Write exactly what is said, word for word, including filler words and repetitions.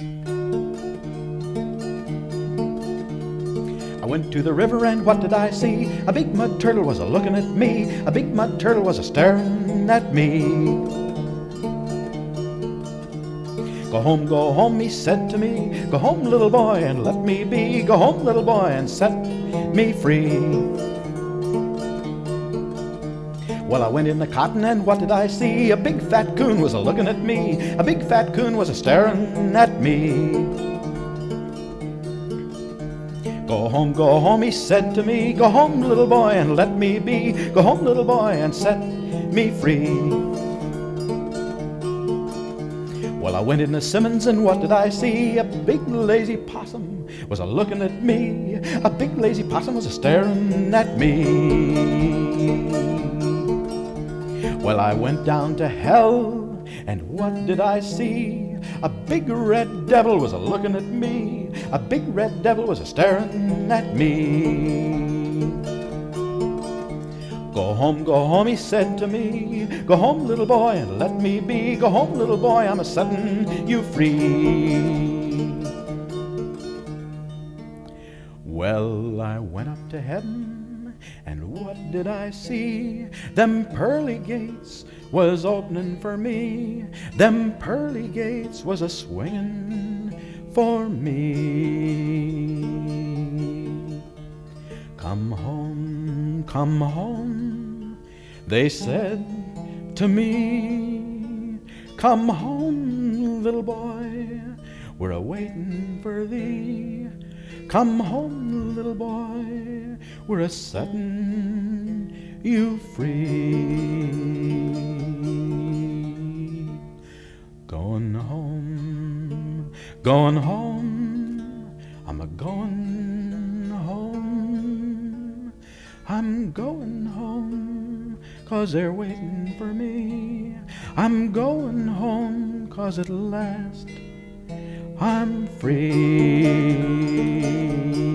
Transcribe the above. I went to the river and what did I see? A big mud turtle was a-looking at me. A big mud turtle was a-staring at me. Go home, go home, he said to me. Go home, little boy, and let me be. Go home, little boy, and set me free. Well, I went in the cotton and what did I see? A big fat coon was a-looking at me. A big fat coon was a-staring at me. Go home, go home, he said to me. Go home, little boy, and let me be. Go home, little boy, and set me free. Well, I went into Simmons, and what did I see? A big lazy possum was a-looking at me. A big lazy possum was a-staring at me. Well, I went down to hell, and what did I see? A big red devil was a-looking at me. A big red devil was a-staring at me. Go home, go home, he said to me. Go home, little boy, and let me be. Go home, little boy, I'm a-setting you free. Well, I went up to heaven, and what did I see? Them pearly gates was opening for me. Them pearly gates was a-swinging for me. Come home, come home, they said to me. Come home, little boy, we're a-waiting for thee. Come home, little boy, we're a-setting you free. Going home, going home, I'm a-going home. I'm going home, 'cause they're waiting for me. I'm going home, 'cause at last I'm free.